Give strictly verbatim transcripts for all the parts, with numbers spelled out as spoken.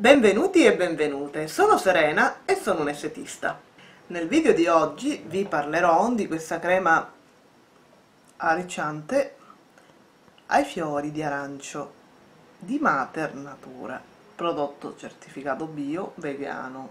Benvenuti e benvenute, sono Serena e sono un estetista. Nel video di oggi vi parlerò di questa crema arricciante ai fiori di arancio di Maternatura, prodotto certificato bio vegano.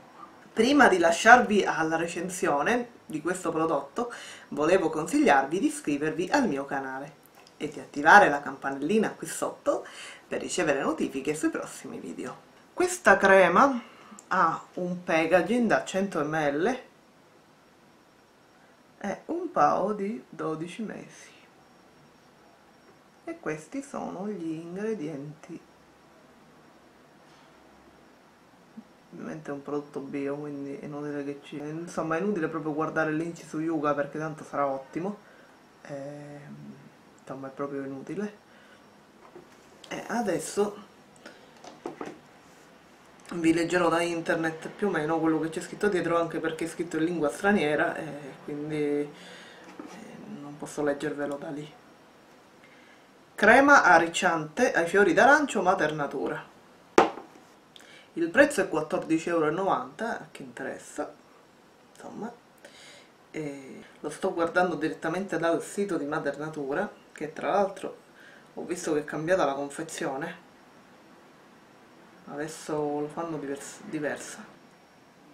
Prima di lasciarvi alla recensione di questo prodotto, volevo consigliarvi di iscrivervi al mio canale e di attivare la campanellina qui sotto per ricevere notifiche sui prossimi video. Questa crema ha un packaging da cento millilitri e un P A O di dodici mesi. E questi sono gli ingredienti. Ovviamente è un prodotto bio, quindi è inutile che ci... Insomma, è inutile proprio guardare l'inci su Yuga perché tanto sarà ottimo. E... Insomma, è proprio inutile. E adesso... vi leggerò da internet più o meno quello che c'è scritto dietro, anche perché è scritto in lingua straniera e quindi non posso leggervelo da lì. Crema arricciante ai fiori d'arancio Maternatura. Il prezzo è quattordici e novanta euro, a chi interessa. Insomma, e lo sto guardando direttamente dal sito di Maternatura, che tra l'altro ho visto che è cambiata la confezione. Adesso lo fanno divers diversa,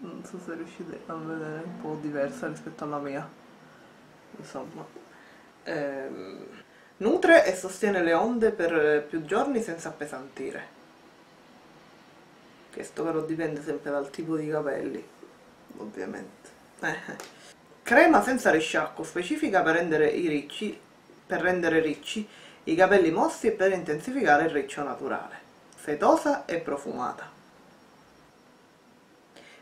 non so se riuscite a vedere, un po' diversa rispetto alla mia, insomma. Ehm, nutre e sostiene le onde per più giorni senza appesantire. Questo però dipende sempre dal tipo di capelli, ovviamente. Eh. Crema senza risciacquo, specifica per rendere i ricci, per rendere ricci i capelli mossi e per intensificare il riccio naturale. Fetosa e profumata.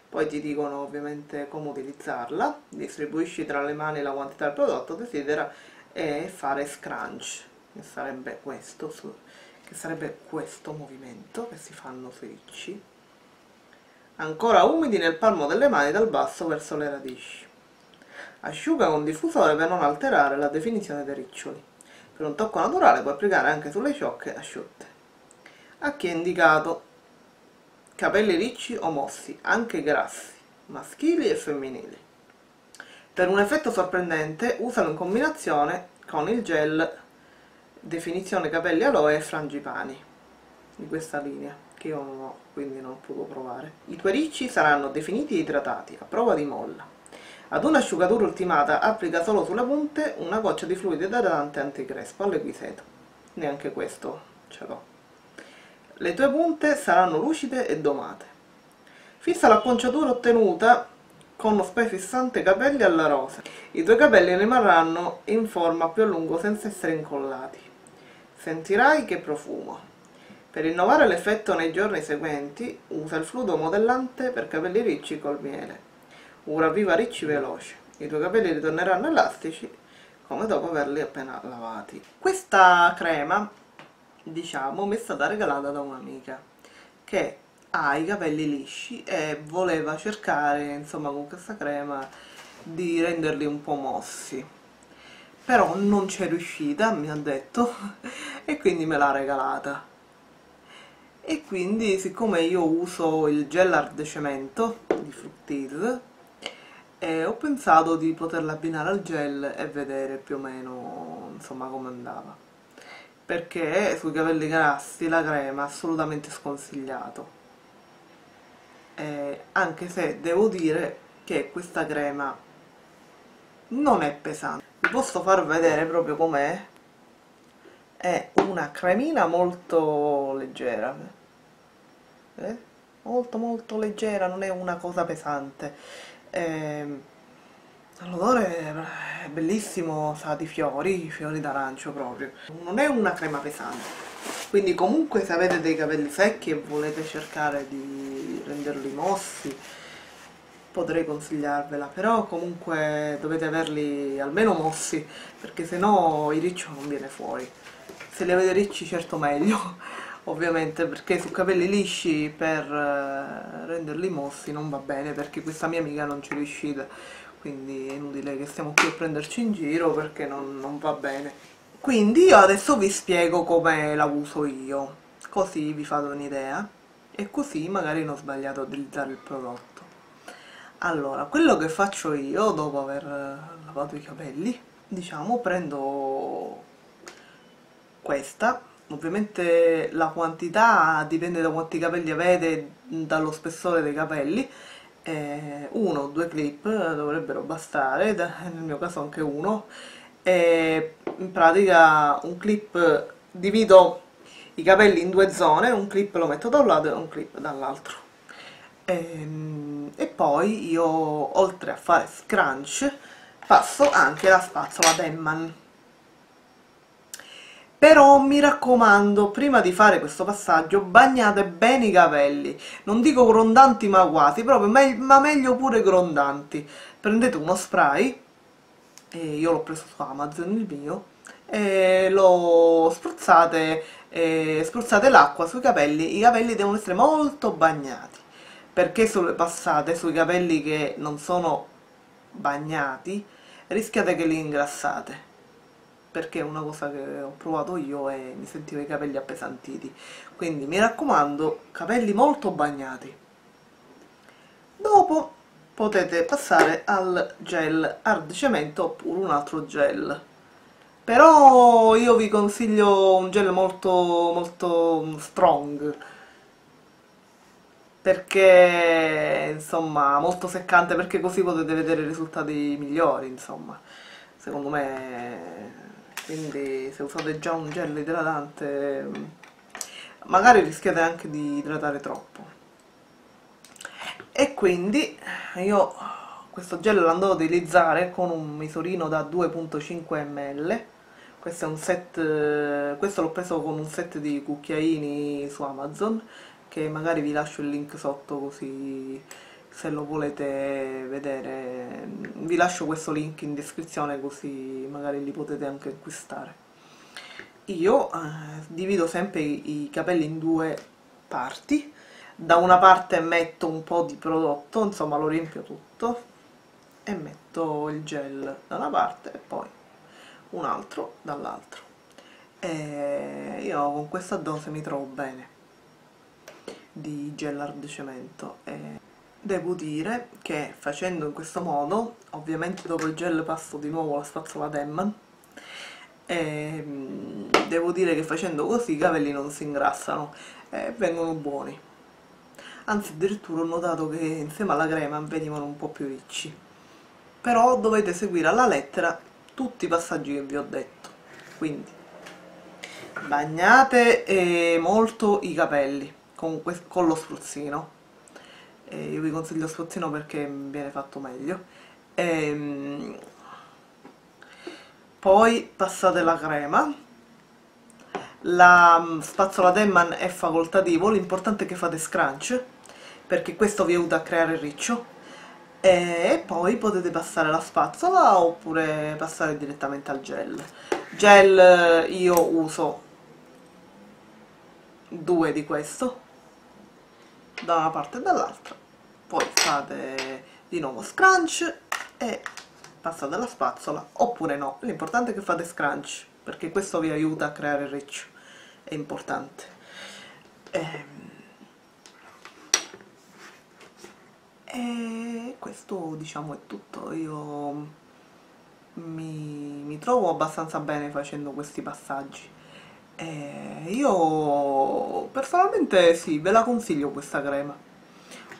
Poi ti dicono ovviamente come utilizzarla. Distribuisci tra le mani la quantità del prodotto desidera e fare scrunch, che sarebbe questo, che sarebbe questo movimento che si fanno sui ricci ancora umidi nel palmo delle mani dal basso verso le radici. Asciuga con diffusore per non alterare la definizione dei riccioli. Per un tocco naturale puoi applicare anche sulle ciocche asciutte. A chi è indicato capelli ricci o mossi, anche grassi, maschili e femminili. Per un effetto sorprendente usalo in combinazione con il gel definizione capelli aloe e frangipani di questa linea, che io non ho, quindi non ho potuto provare. I tuoi ricci saranno definiti e idratati a prova di molla. Ad un'asciugatura ultimata applica solo sulle punte una goccia di fluido idratante anticrespo all'equiseto. Neanche questo ce l'ho. Le tue punte saranno lucide e domate. Fissa l'acconciatura ottenuta con lo spray fissante capelli alla rosa. I tuoi capelli rimarranno in forma più a lungo senza essere incollati. Sentirai che profumo. Per rinnovare l'effetto nei giorni seguenti, usa il fluido modellante per capelli ricci col miele. Ravviva ricci veloce. I tuoi capelli ritorneranno elastici come dopo averli appena lavati. Questa crema, diciamo, mi è stata regalata da un'amica che ha i capelli lisci e voleva cercare, insomma, con questa crema di renderli un po' mossi, però non c'è riuscita, mi ha detto, e quindi me l'ha regalata. E quindi, siccome io uso il gel ardecemento di Fructis, eh, ho pensato di poterla abbinare al gel e vedere più o meno, insomma, come andava, perché sui capelli grassi la crema è assolutamente sconsigliato. Eh, anche se devo dire che questa crema non è pesante. Vi posso far vedere proprio com'è. È una cremina molto leggera, eh? molto molto leggera, non è una cosa pesante. Eh, L'odore è bellissimo, sa di fiori, fiori d'arancio proprio. Non è una crema pesante, quindi comunque se avete dei capelli secchi e volete cercare di renderli mossi, potrei consigliarvela, però comunque dovete averli almeno mossi, perché sennò il riccio non viene fuori. Se li avete ricci certo meglio, ovviamente, perché su capelli lisci per renderli mossi non va bene, perché questa mia amica non ci è riuscita. Quindi è inutile che stiamo qui a prenderci in giro, perché non, non va bene. Quindi io adesso vi spiego come la uso io, così vi fate un'idea. e così magari non sbagliate a utilizzare il prodotto. Allora, quello che faccio io dopo aver lavato i capelli, diciamo, prendo questa. Ovviamente la quantità dipende da quanti capelli avete, dallo spessore dei capelli. Eh, uno o due clip dovrebbero bastare, nel mio caso anche uno. Eh, in pratica un clip, divido i capelli in due zone, un clip lo metto da un lato e un clip dall'altro. Eh, e poi io, oltre a fare scrunch, passo anche la spazzola Denman. Però mi raccomando, prima di fare questo passaggio bagnate bene i capelli, non dico grondanti ma quasi, proprio me ma meglio pure grondanti. Prendete uno spray, e io l'ho preso su Amazon il mio, e lo spruzzate, e spruzzate l'acqua sui capelli. I capelli devono essere molto bagnati, perché se passate sui capelli che non sono bagnati rischiate che li ingrassate, perché è una cosa che ho provato io e mi sentivo i capelli appesantiti. Quindi mi raccomando, capelli molto bagnati. Dopo potete passare al gel hard cemento oppure un altro gel, però io vi consiglio un gel molto, molto strong, perché insomma molto seccante, perché così potete vedere i risultati migliori, insomma, secondo me. Quindi se usate già un gel idratante magari rischiate anche di idratare troppo. E quindi io questo gel lo andrò ad utilizzare con un misurino da due virgola cinque millilitri. Questo è un set, questo l'ho preso con un set di cucchiaini su Amazon, che magari vi lascio il link sotto, così se lo volete vedere vi lascio questo link in descrizione, così magari li potete anche acquistare. Io eh, divido sempre i, i capelli in due parti. Da una parte metto un po' di prodotto, insomma lo riempio tutto, e metto il gel da una parte e poi un altro dall'altro, e io con questa dose mi trovo bene di gel hard cemento. E devo dire che facendo in questo modo, ovviamente dopo il gel passo di nuovo la spazzola Denman, e devo dire che facendo così i capelli non si ingrassano e vengono buoni, anzi addirittura ho notato che insieme alla crema venivano un po' più ricci. Però dovete seguire alla lettera tutti i passaggi che vi ho detto, quindi bagnate eh, molto i capelli con, con lo spruzzino. Eh, io vi consiglio il spruzzino perché viene fatto meglio. Ehm, poi passate la crema. La spazzola Denman è facoltativo, l'importante è che fate scrunch, perché questo vi aiuta a creare il riccio. E poi potete passare la spazzola oppure passare direttamente al gel. Gel io uso due di questo, da una parte e dall'altra. Poi fate di nuovo scrunch e passate la spazzola, oppure no, l'importante è che fate scrunch, perché questo vi aiuta a creare il riccio, è importante. E, e questo diciamo è tutto. Io mi, mi trovo abbastanza bene facendo questi passaggi. Eh, io personalmente sì, ve la consiglio questa crema,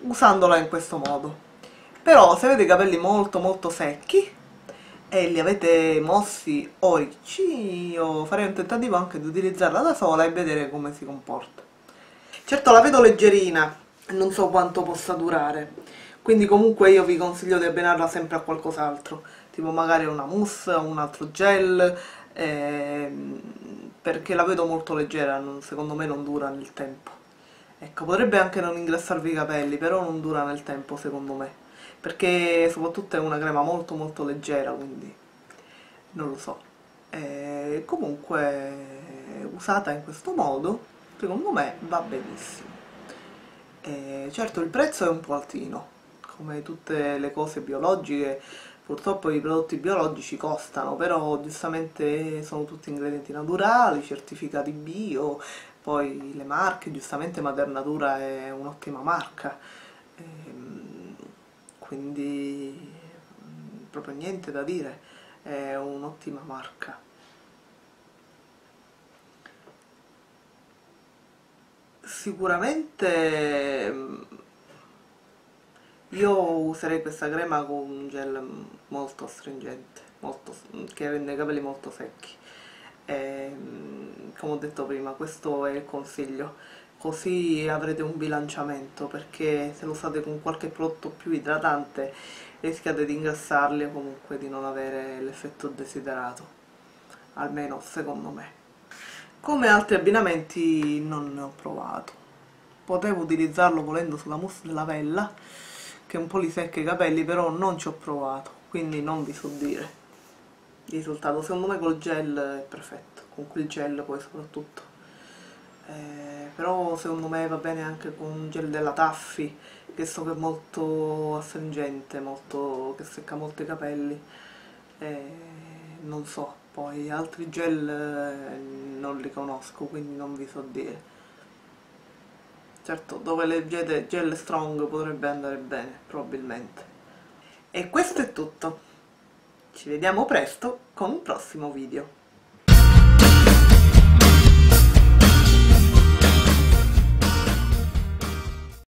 usandola in questo modo. Però se avete i capelli molto molto secchi e li avete mossi o ricci, io farei un tentativo anche di utilizzarla da sola e vedere come si comporta. Certo la vedo leggerina, non so quanto possa durare, quindi comunque io vi consiglio di abbinarla sempre a qualcos'altro, tipo magari una mousse o un altro gel, ehm, perché la vedo molto leggera, non, secondo me non dura nel tempo. Ecco, potrebbe anche non ingrassarvi i capelli, però non dura nel tempo secondo me, perché soprattutto è una crema molto molto leggera, quindi non lo so. E comunque usata in questo modo, secondo me va benissimo. E certo il prezzo è un po' altino, come tutte le cose biologiche, Purtroppo i prodotti biologici costano, però giustamente sono tutti ingredienti naturali, certificati bio, poi le marche, giustamente Maternatura è un'ottima marca, ehm, quindi proprio niente da dire, è un'ottima marca. Sicuramente io userei questa crema con un gel molto astringente, molto, che rende i capelli molto secchi. E, come ho detto prima, questo è il consiglio, così avrete un bilanciamento, perché se lo usate con qualche prodotto più idratante rischiate di ingrassarli o comunque di non avere l'effetto desiderato, almeno secondo me. Come altri abbinamenti non ne ho provato, potevo utilizzarlo volendo sulla mousse della Bella, che un po' li secca i capelli, però non ci ho provato, quindi non vi so dire il risultato. Secondo me col gel è perfetto, con quel gel poi soprattutto, eh, però secondo me va bene anche con un gel della Taffy, che so che è molto astringente, molto, che secca molto i capelli, eh, non so, poi altri gel eh, non li conosco, quindi non vi so dire. Certo, dove leggete gel strong potrebbe andare bene, probabilmente. E questo è tutto. Ci vediamo presto con un prossimo video.